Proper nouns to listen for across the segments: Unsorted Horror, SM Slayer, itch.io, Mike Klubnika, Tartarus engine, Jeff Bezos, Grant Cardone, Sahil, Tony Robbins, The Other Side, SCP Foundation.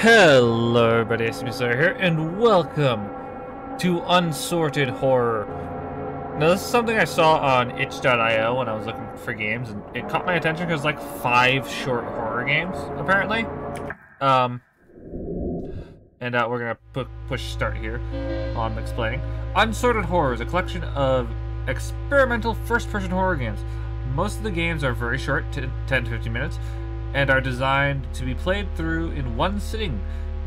Hello everybody, SM Slayer here, and welcome to Unsorted Horror. Now this is something I saw on itch.io when I was looking for games, and it caught my attention because like 5 short horror games, apparently. And we're gonna push start here on explaining. Unsorted Horror is a collection of experimental first-person horror games. Most of the games are very short, 10 to 15 minutes, and are designed to be played through in one sitting.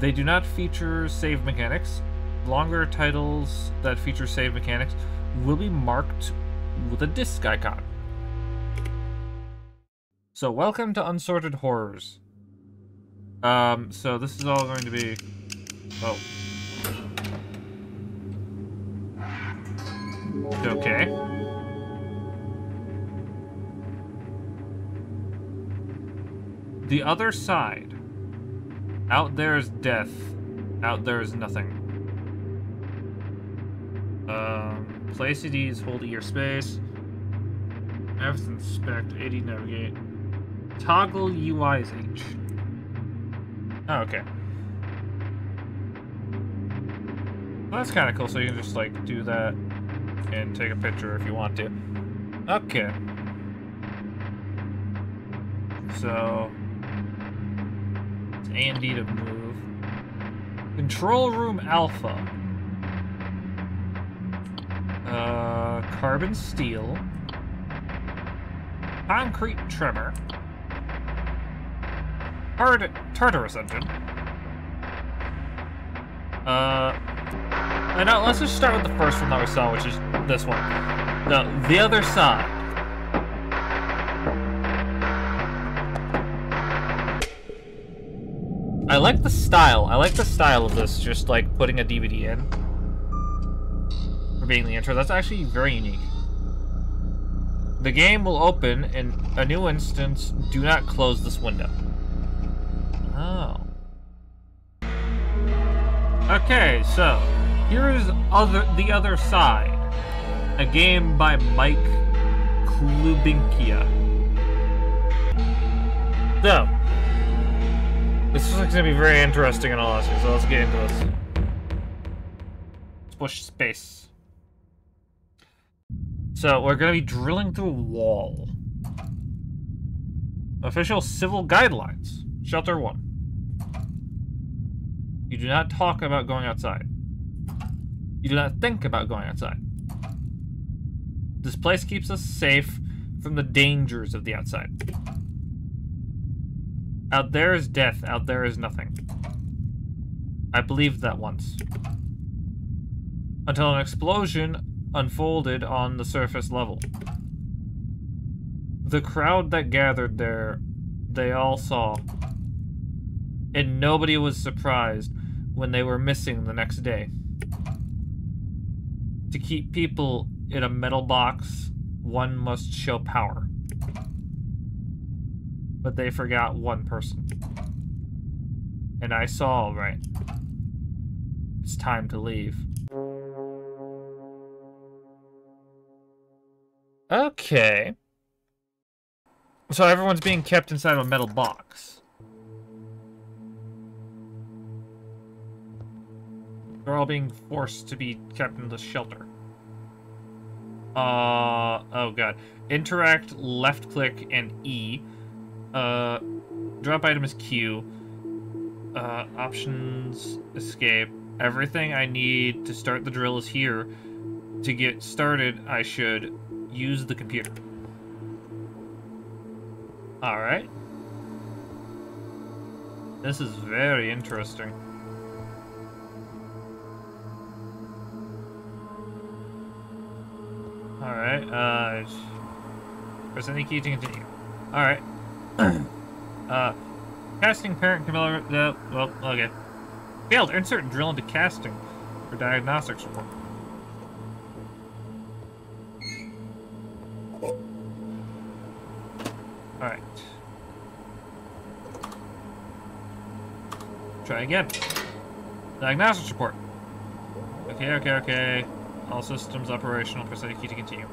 They do not feature save mechanics. Longer titles that feature save mechanics will be marked with a disc icon. So welcome to Unsorted Horrors. So this is all going to be... Oh. Okay. The Other Side. Out there is death. Out there is nothing. Play CDs, hold E or space. F is inspect, AD navigate. Toggle UI is H. Oh, okay. Well, that's kind of cool, so you can just, like, do that and take a picture if you want to. Okay. So... A and D to move. Control room alpha. Carbon steel. Concrete tremor. Tartarus engine. And now let's just start with the first one that we saw, which is this one. Now, The Other Side. I like the style. I like the style of this, just like putting a DVD in for being the intro. That's actually very unique. The game will open in a new instance. Do not close this window. Oh. Okay, so here's The Other Side, a game by Mike Klubnika. So. This is gonna be very interesting in all aspects, so let's get into this. Let's push space. So we're gonna be drilling through a wall. Official civil guidelines. Shelter 1. You do not talk about going outside. You do not think about going outside. This place keeps us safe from the dangers of the outside. Out there is death. Out there is nothing. I believed that once. Until an explosion unfolded on the surface level. The crowd that gathered there, they all saw. And nobody was surprised when they were missing the next day. To keep people in a metal box, one must show power. But they forgot one person. And I saw, all right. It's time to leave. Okay. So everyone's being kept inside of a metal box. They're all being forced to be kept in the shelter. Oh god. Interact, left click, and E. Drop item is Q. Options, escape. Everything I need to start the drill is here. To get started, I should use the computer. Alright. This is very interesting. Alright, press any key to continue. Alright. Casting parent controller. Well, okay. Failed. Insert drill into casting for diagnostics report. Alright. Try again. Diagnostics report. Okay. All systems operational. Press key to continue.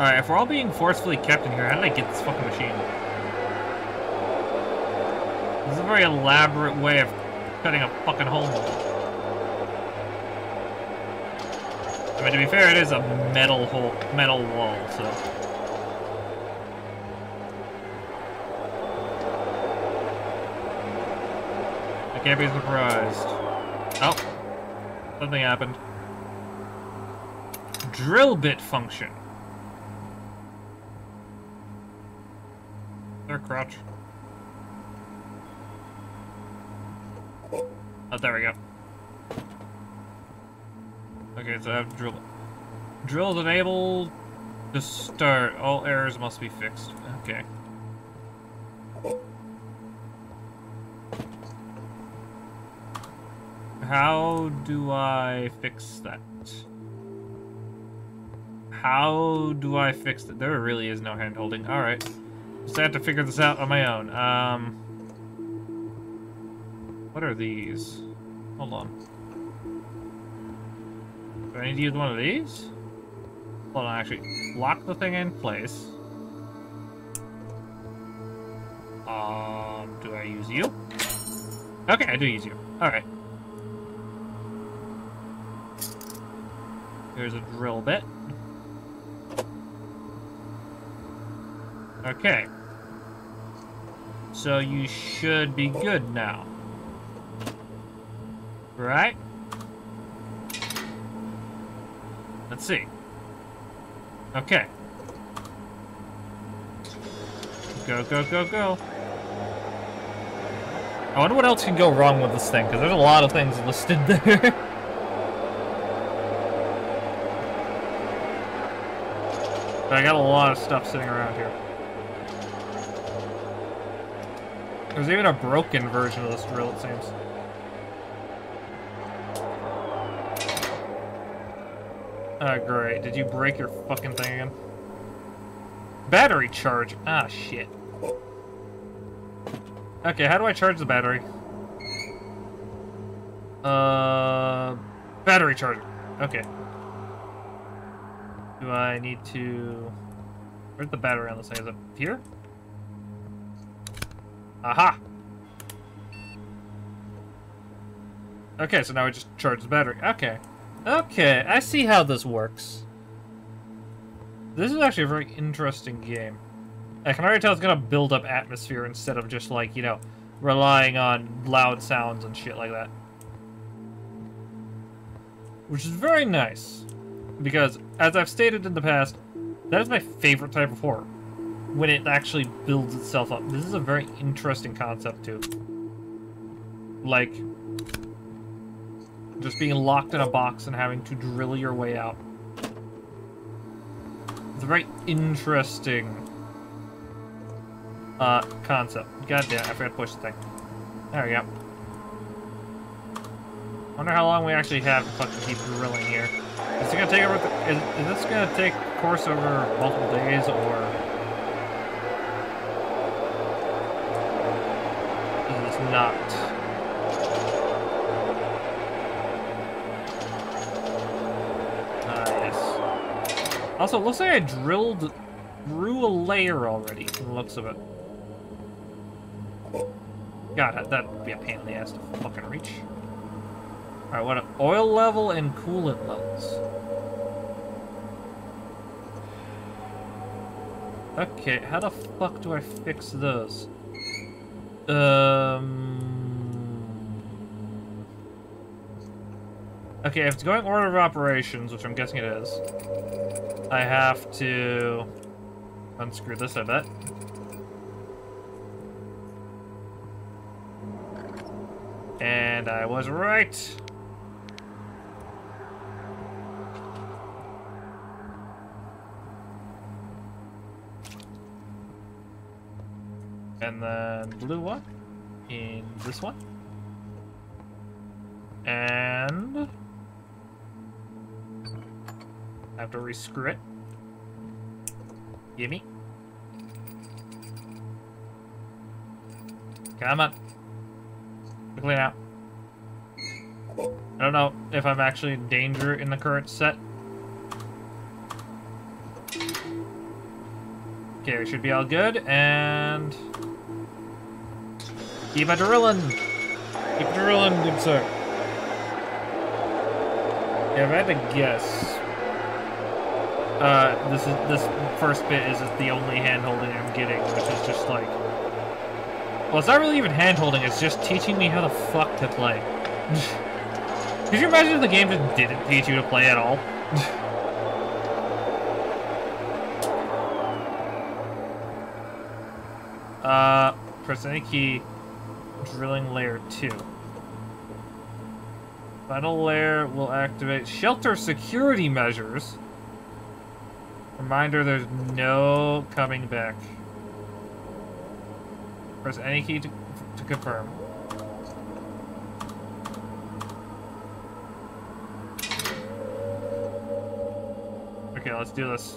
Alright, if we're all being forcefully kept in here, how did I get this fucking machine? This is a very elaborate way of cutting a fucking hole. I mean, to be fair, it is a metal hole, metal wall, so... I can't be surprised. Oh! Something happened. Drill bit function. Their crotch. Oh, there we go. Okay, so I have drill. Drills enabled to start. All errors must be fixed. Okay. How do I fix that? How do I fix that? There really is no hand holding. Alright. Just have to figure this out on my own. What are these? Hold on. Do I need to use one of these? Hold on, actually. Lock the thing in place. Do I use you? Okay, I do use you. Alright. Here's a drill bit. Okay. So you should be good now. Right? Let's see. Okay. Go, go, go, go. I wonder what else can go wrong with this thing, because there's a lot of things listed there. But I got a lot of stuff sitting around here. There's even a broken version of this drill, it seems. Oh, great. Did you break your fucking thing again? Battery charge. Ah, shit. Okay, how do I charge the battery? Battery charger. Okay. Do I need to... Where's the battery on this thing? Is it here? Aha! Okay, so now I just charge the battery. Okay. Okay, I see how this works. This is actually a very interesting game. I can already tell it's gonna build up atmosphere instead of just, like, you know, relying on loud sounds and shit like that. Which is very nice. Because, as I've stated in the past, that is my favorite type of horror. When it actually builds itself up. This is a very interesting concept, too. Like, just being locked in a box and having to drill your way out. It's a very interesting concept. Goddamn, I forgot to push the thing. There we go. I wonder how long we actually have to fucking keep drilling here. Is it gonna take over? Is this gonna take course over multiple days or is this not? Yes. Also, it looks like I drilled through a layer already. From the looks of it. God, that'd be a pain in the ass to fucking reach. Alright, what an oil level and coolant levels. Okay, how the fuck do I fix those? Okay, if it's going order of operations, which I'm guessing it is, I have to unscrew this, I bet. And I was right. And then blue one in this one. And I have to re-screw it. Gimme. Come on. Quickly now. I don't know if I'm actually in danger in the current set. Okay, we should be all good, and... keep a drillin'! Keep a drillin', good sir. Yeah, if I had to guess... this first bit is just the only hand-holding I'm getting, which is just like... well, it's not really even hand-holding, it's just teaching me how the fuck to play. Could you imagine if the game just didn't teach you to play at all? Press any key, drilling layer 2. Final layer will activate shelter security measures. Reminder, there's no coming back. Press any key to confirm. Okay, let's do this.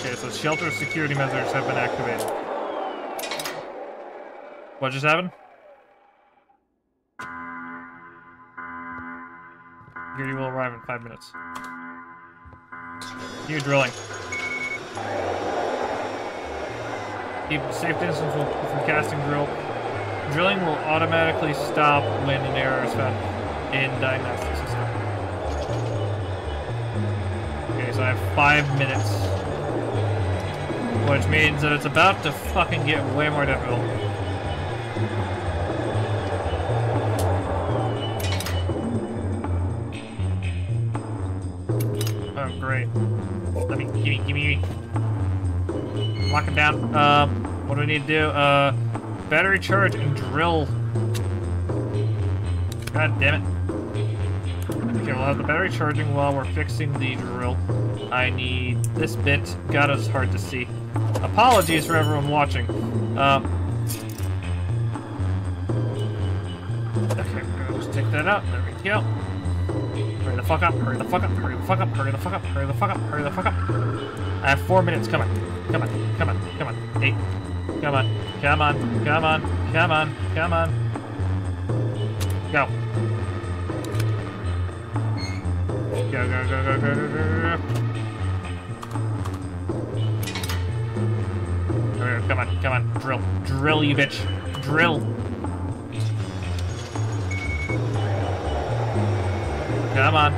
Okay, so shelter security measures have been activated. What just happened? Security will arrive in 5 minutes. You're drilling. Keep safe distance from casting drill. Drilling will automatically stop when an error is found in diagnostic system. Okay, so I have 5 minutes. Which means that it's about to fucking get way more difficult. Oh, great. Let me, gimme. Lock him down. What do we need to do? Battery charge and drill. God damn it. Okay, we'll have the battery charging while we're fixing the drill. I need this bit. God, it's hard to see. Apologies for everyone watching. Okay, we're gonna just take that out. There we go. Hurry the fuck up, hurry the fuck up, hurry the fuck up, hurry the fuck up, hurry the fuck up, hurry the fuck up. I have 4 minutes, come on. Come on, come on, come on. Hey. Come on, come on, come on, come on, come on. Go. Go, go, go, go, go, go, go, go. Come on, come on, drill. Drill, you bitch. Drill. Come on.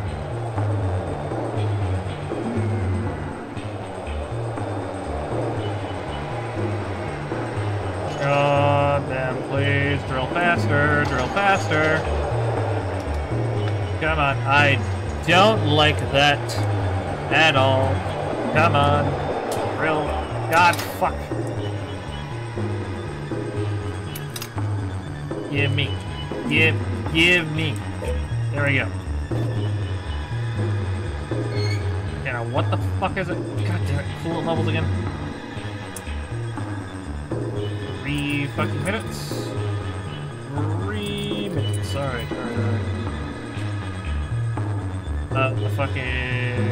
God damn, please. Drill faster, drill faster. Come on. I don't like that at all. Come on. Drill. God, fuck. Give me. Give me. There we go. Okay, now what the fuck is it? God damn it, cool levels again. 3 fucking minutes. 3 minutes. Alright, alright, alright. The fucking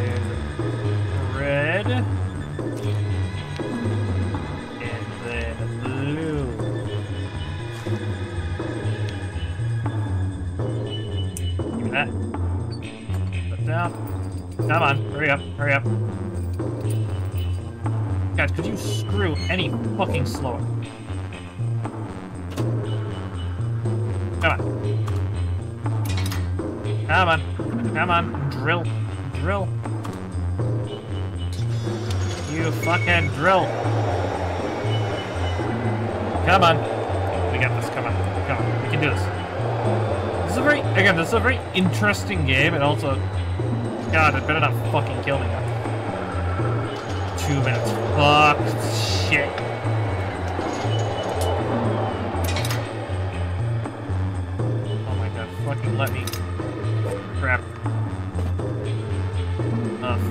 red. And then blue. That. But now, come on, hurry up, hurry up. Guys, could you screw any fucking slower? Come on. Come on, come on, drill, drill. You fucking drill. Come on. We got this, come on, come on, we can do this. Again, this is a very interesting game, and also, God, it better not fucking kill me. 2 minutes. Fuck shit. Oh my God, fucking let me. Crap.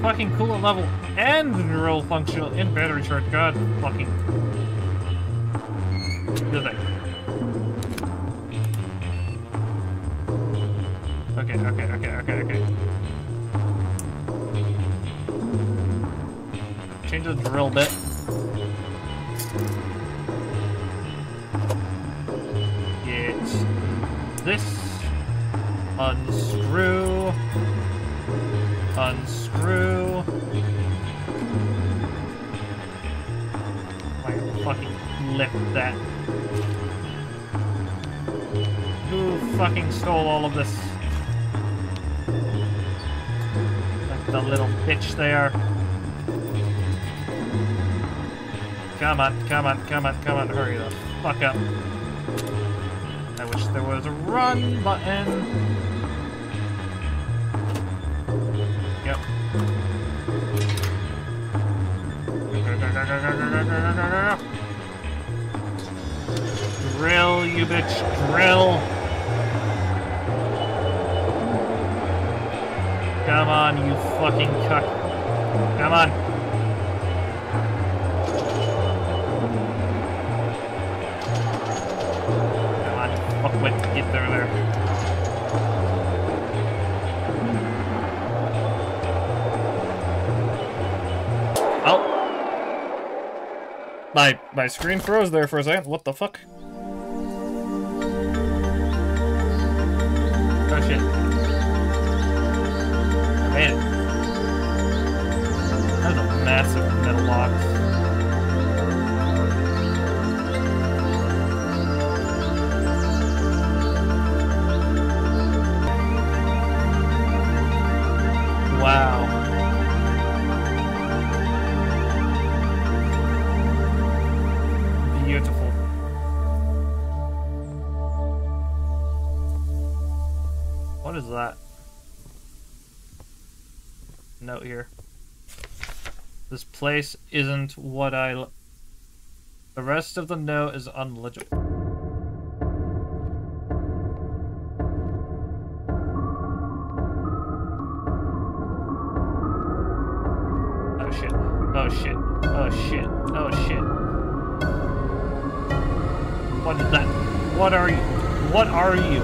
Fucking coolant level and neural functional in battery charge. God, fucking. Good thing. Okay. Change the drill bit. Get this. Unscrew. Unscrew. fucking left that? Who fucking stole all of this? Like the little bitch there. Come on, come on, come on, come on, hurry the fuck up. I wish there was a run button. Yep. Drill, you bitch, drill. Come on, you fucking cuck. Come on. Get through there. Oh! My screen froze there for a second. What the fuck? Oh shit. I made it. That was a massive metal box. Wow. Beautiful. What is that? Note here. This place isn't what I... The rest of the note is illegible. Oh shit, oh shit, oh shit. What is that? What are you? What are you?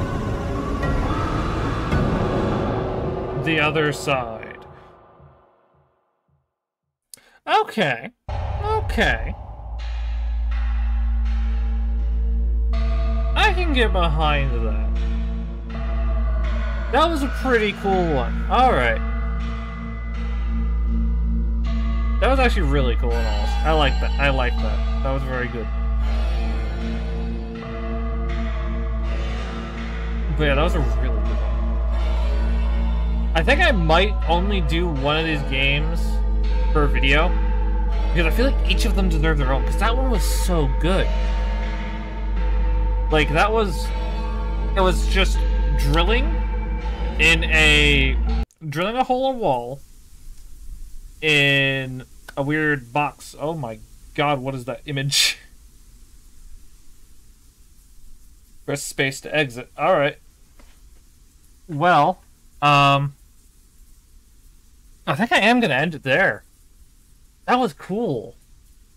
The other side. Okay, okay. I can get behind that. That was a pretty cool one. Alright. That was actually really cool and awesome. I like that. I like that. That was very good. But yeah, that was a really good one. I think I might only do one of these games per video, because I feel like each of them deserve their own, because that one was so good. Like, that was... It was just drilling in a... Drilling a hole in a wall in a weird box. Oh my god, what is that image? Press space to exit. Alright. Well, I think I am gonna end it there. That was cool.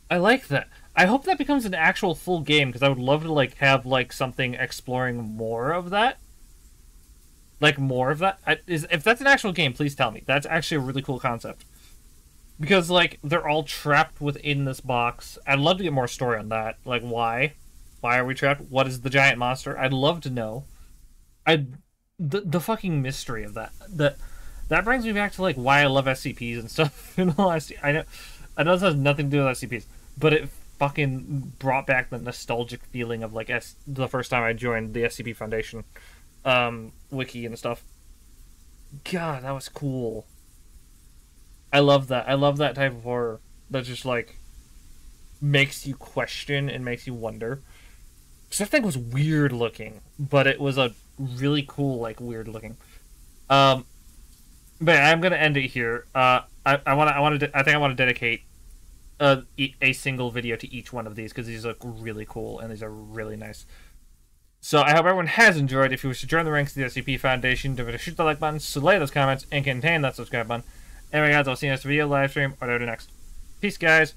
I like that. I hope that becomes an actual full game, because I would love to, like, have, like, something exploring more of that. Like, more of that. If that's an actual game, please tell me. That's actually a really cool concept. Because, like, they're all trapped within this box. I'd love to get more story on that. Like, why? Why are we trapped? What is the giant monster? I'd love to know. The fucking mystery of that. That brings me back to, like, why I love SCPs and stuff. In the last, I know this has nothing to do with SCPs, but it fucking brought back the nostalgic feeling of, like, the first time I joined the SCP Foundation wiki and stuff. God, that was cool. I love that. I love that type of horror that just, like, makes you question and makes you wonder. Because that thing was weird looking, but it was a really cool, like, weird looking. But yeah, I'm gonna end it here. I think I want to dedicate a single video to each one of these, because these look really cool and these are really nice. So I hope everyone has enjoyed. If you wish to join the ranks of the SCP Foundation, don't forget to shoot the like button, slay those comments, and contain that subscribe button. Anyway, guys, I'll see you next video, live stream, or whatever next. Peace, guys.